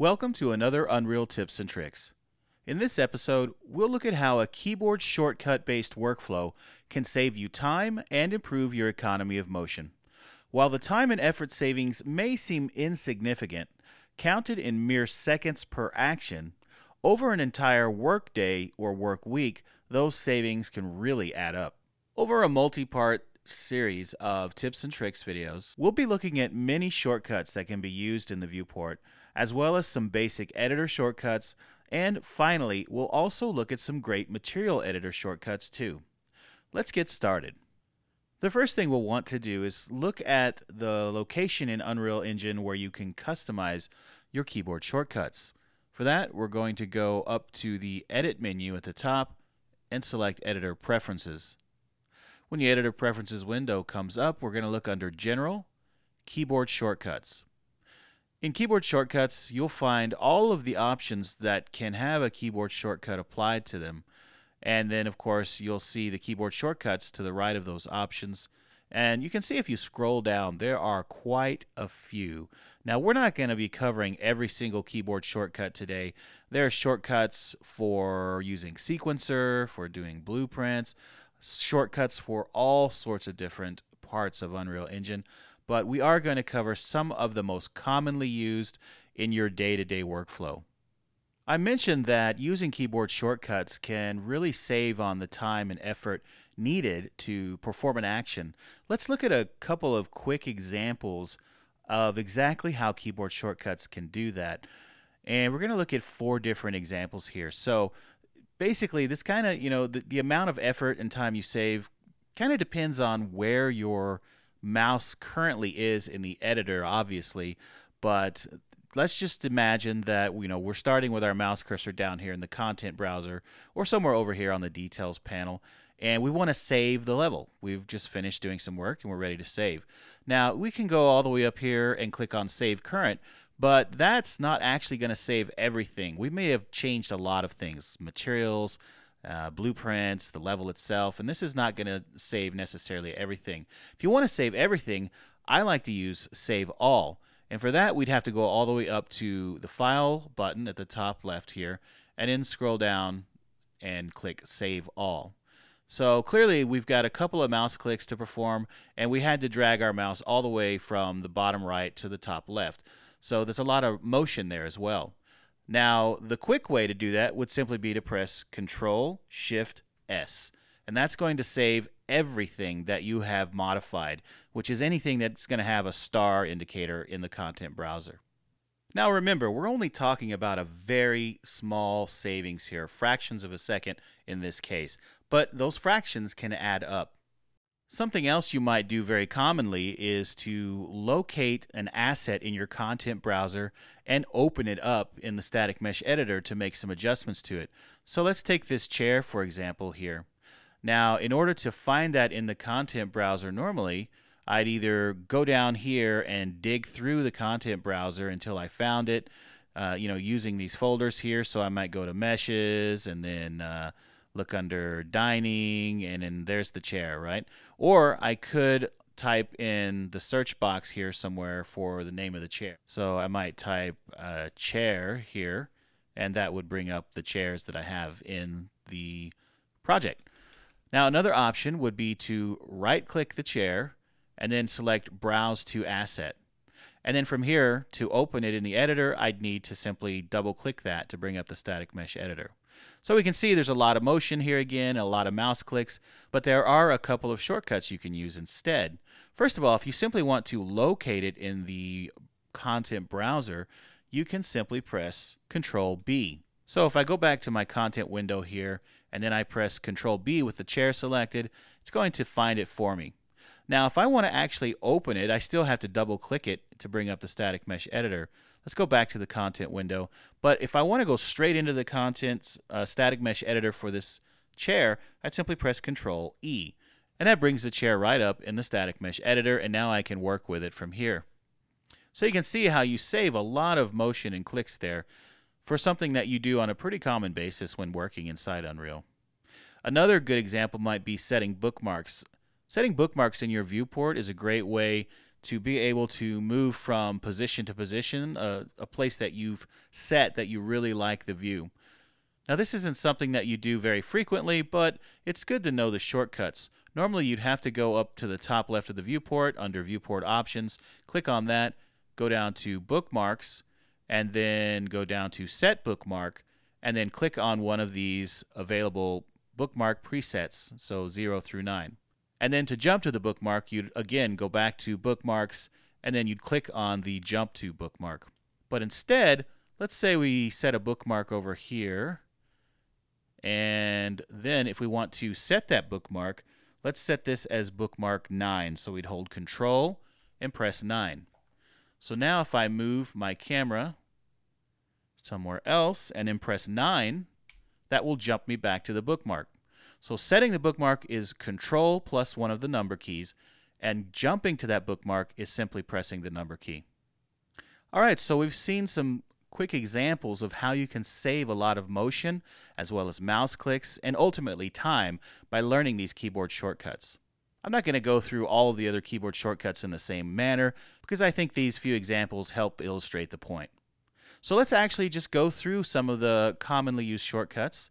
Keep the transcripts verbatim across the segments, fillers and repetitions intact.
Welcome to another Unreal Tips and Tricks. In this episode, we'll look at how a keyboard shortcut-based workflow can save you time and improve your economy of motion. While the time and effort savings may seem insignificant, counted in mere seconds per action, over an entire workday or work week, those savings can really add up. Over a multi-part series of tips and tricks videos, we'll be looking at many shortcuts that can be used in the viewport, as well as some basic editor shortcuts, and finally, we'll also look at some great material editor shortcuts too. Let's get started. The first thing we'll want to do is look at the location in Unreal Engine where you can customize your keyboard shortcuts. For that, we're going to go up to the Edit menu at the top and select Editor Preferences. When the Editor Preferences window comes up, we're going to look under General, Keyboard Shortcuts. In keyboard shortcuts, you'll find all of the options that can have a keyboard shortcut applied to them. And then, of course, you'll see the keyboard shortcuts to the right of those options. And you can see if you scroll down, there are quite a few. Now, we're not going to be covering every single keyboard shortcut today. There are shortcuts for using Sequencer, for doing blueprints, shortcuts for all sorts of different parts of Unreal Engine. But we are going to cover some of the most commonly used in your day-to-day workflow. I mentioned that using keyboard shortcuts can really save on the time and effort needed to perform an action. Let's look at a couple of quick examples of exactly how keyboard shortcuts can do that. And we're going to look at four different examples here. So basically, this kind of, you know, the, the amount of effort and time you save kind of depends on where your mouse currently is in the editor, obviously, but let's just imagine that, you know, we're starting with our mouse cursor down here in the content browser or somewhere over here on the details panel, and we want to save the level. We've just finished doing some work and we're ready to save. Now we can go all the way up here and click on Save Current, but that's not actually going to save everything. We may have changed a lot of things, materials, Uh, blueprints, the level itself, and this is not going to save necessarily everything. If you want to save everything, I like to use Save All, and for that we'd have to go all the way up to the File button at the top left here and then scroll down and click Save All. So clearly we've got a couple of mouse clicks to perform, and we had to drag our mouse all the way from the bottom right to the top left, so there's a lot of motion there as well. Now, the quick way to do that would simply be to press control shift S, and that's going to save everything that you have modified, which is anything that's going to have a star indicator in the content browser. Now remember, we're only talking about a very small savings here, fractions of a second in this case, but those fractions can add up. Something else you might do very commonly is to locate an asset in your content browser and open it up in the Static Mesh Editor to make some adjustments to it. So let's take this chair, for example, here. Now, in order to find that in the content browser normally, I'd either go down here and dig through the content browser until I found it, uh, you know, using these folders here. So I might go to Meshes and then uh, look under dining, and then there's the chair, right? Or I could type in the search box here somewhere for the name of the chair. So I might type uh, chair here, and that would bring up the chairs that I have in the project. Now another option would be to right-click the chair and then select Browse to Asset. And then from here, to open it in the editor, I'd need to simply double-click that to bring up the Static Mesh Editor. So we can see there's a lot of motion here again, a lot of mouse clicks, but there are a couple of shortcuts you can use instead. First of all, if you simply want to locate it in the content browser, you can simply press control B. So if I go back to my content window here, and then I press control B with the chair selected, it's going to find it for me. Now, if I want to actually open it, I still have to double-click it to bring up the Static Mesh Editor. Let's go back to the content window. But if I want to go straight into the contents uh, Static Mesh Editor for this chair, I'd simply press control E. And that brings the chair right up in the Static Mesh Editor, and now I can work with it from here. So you can see how you save a lot of motion and clicks there for something that you do on a pretty common basis when working inside Unreal. Another good example might be setting bookmarks. Setting bookmarks in your viewport is a great way to be able to move from position to position, uh, a place that you've set that you really like the view. Now, this isn't something that you do very frequently, but it's good to know the shortcuts. Normally, you'd have to go up to the top left of the viewport under Viewport Options, click on that, go down to Bookmarks, and then go down to Set Bookmark, and then click on one of these available bookmark presets, so zero through nine. And then to jump to the bookmark, you'd again go back to Bookmarks, and then you'd click on the Jump to Bookmark. But instead, let's say we set a bookmark over here, and then if we want to set that bookmark, let's set this as bookmark nine. So we'd hold Control and press nine. So now if I move my camera somewhere else and then press nine, that will jump me back to the bookmark. So setting the bookmark is Control plus one of the number keys, and jumping to that bookmark is simply pressing the number key. All right, so we've seen some quick examples of how you can save a lot of motion, as well as mouse clicks, and ultimately time by learning these keyboard shortcuts. I'm not going to go through all of the other keyboard shortcuts in the same manner, because I think these few examples help illustrate the point. So let's actually just go through some of the commonly used shortcuts,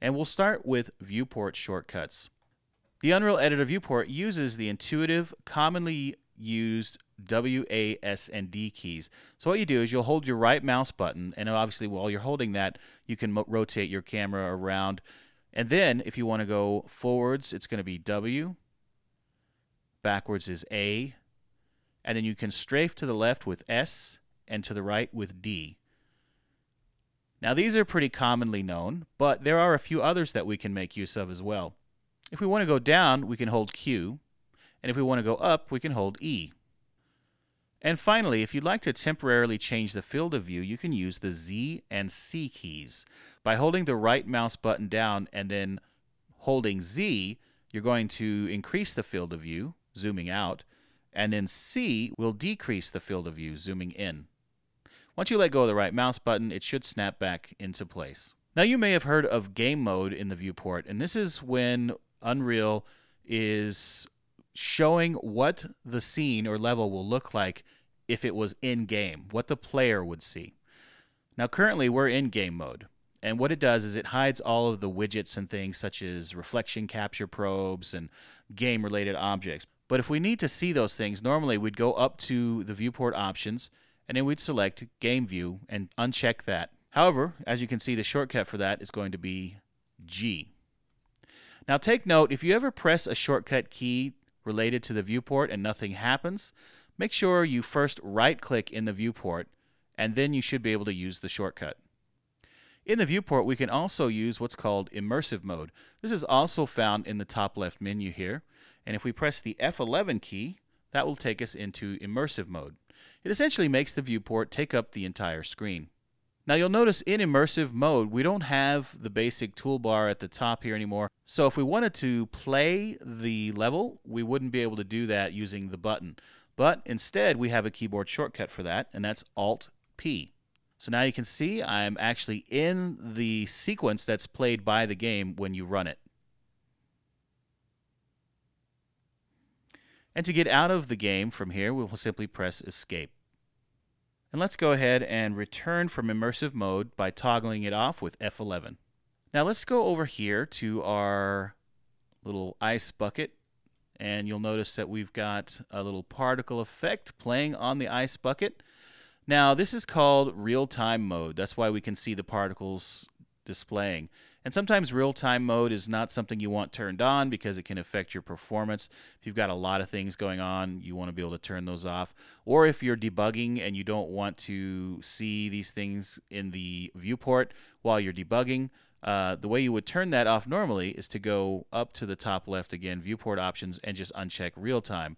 and we'll start with viewport shortcuts. The Unreal Editor viewport uses the intuitive, commonly used W, A, S, and D keys. So what you do is you'll hold your right mouse button, and obviously while you're holding that, you can rotate your camera around. And then if you want to go forwards, it's going to be W, backwards is A, and then you can strafe to the left with S and to the right with D. Now these are pretty commonly known, but there are a few others that we can make use of as well. If we want to go down, we can hold Q, and if we want to go up, we can hold E. And finally, if you'd like to temporarily change the field of view, you can use the Z and C keys. By holding the right mouse button down and then holding Z, you're going to increase the field of view, zooming out, and then C will decrease the field of view, zooming in. Once you let go of the right mouse button, it should snap back into place. Now, you may have heard of game mode in the viewport, and this is when Unreal is showing what the scene or level will look like if it was in game, what the player would see. Now currently we're in game mode, and what it does is it hides all of the widgets and things such as reflection capture probes and game related objects. But if we need to see those things, normally we'd go up to the viewport options and then we'd select Game View and uncheck that. However, as you can see, the shortcut for that is going to be G. Now take note, if you ever press a shortcut key related to the viewport and nothing happens, make sure you first right-click in the viewport, and then you should be able to use the shortcut. In the viewport, we can also use what's called Immersive Mode. This is also found in the top left menu here, and if we press the F eleven key, that will take us into Immersive Mode. It essentially makes the viewport take up the entire screen. Now you'll notice in Immersive Mode, we don't have the basic toolbar at the top here anymore. So if we wanted to play the level, we wouldn't be able to do that using the button. But instead, we have a keyboard shortcut for that, and that's Alt P. So now you can see I'm actually in the sequence that's played by the game when you run it. And to get out of the game from here, we'll simply press Escape. And let's go ahead and return from Immersive Mode by toggling it off with F eleven. Now let's go over here to our little ice bucket, and you'll notice that we've got a little particle effect playing on the ice bucket. Now this is called real-time mode. That's why we can see the particles displaying. And sometimes real-time mode is not something you want turned on because it can affect your performance. If you've got a lot of things going on, you want to be able to turn those off. Or if you're debugging and you don't want to see these things in the viewport while you're debugging, uh, the way you would turn that off normally is to go up to the top left again, viewport options, and just uncheck real-time.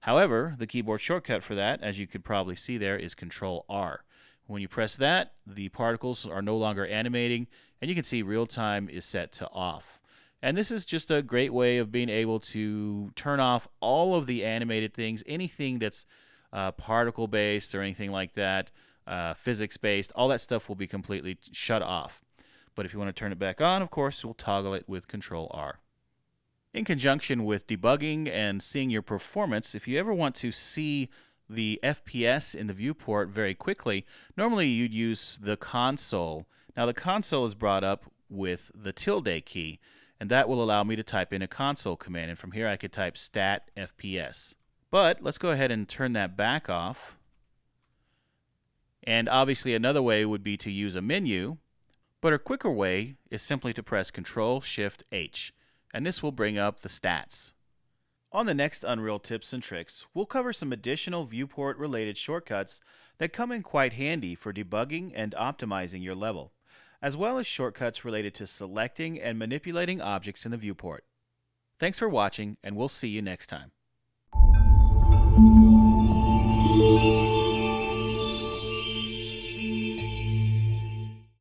However, the keyboard shortcut for that, as you could probably see there, is Control R. When you press that, the particles are no longer animating, and you can see real time is set to off. And this is just a great way of being able to turn off all of the animated things, anything that's uh, particle-based or anything like that, uh, physics-based, all that stuff will be completely shut off. But if you want to turn it back on, of course, we'll toggle it with Control R. in conjunction with debugging and seeing your performance. If you ever want to see the F P S in the viewport very quickly, normally you'd use the console. Now the console is brought up with the tilde key, and that will allow me to type in a console command, and from here I could type stat F P S. But let's go ahead and turn that back off. And obviously another way would be to use a menu, but a quicker way is simply to press control shift H, and this will bring up the stats. On the next Unreal Tips and Tricks, we'll cover some additional viewport related shortcuts that come in quite handy for debugging and optimizing your level, as well as shortcuts related to selecting and manipulating objects in the viewport. Thanks for watching, and we'll see you next time.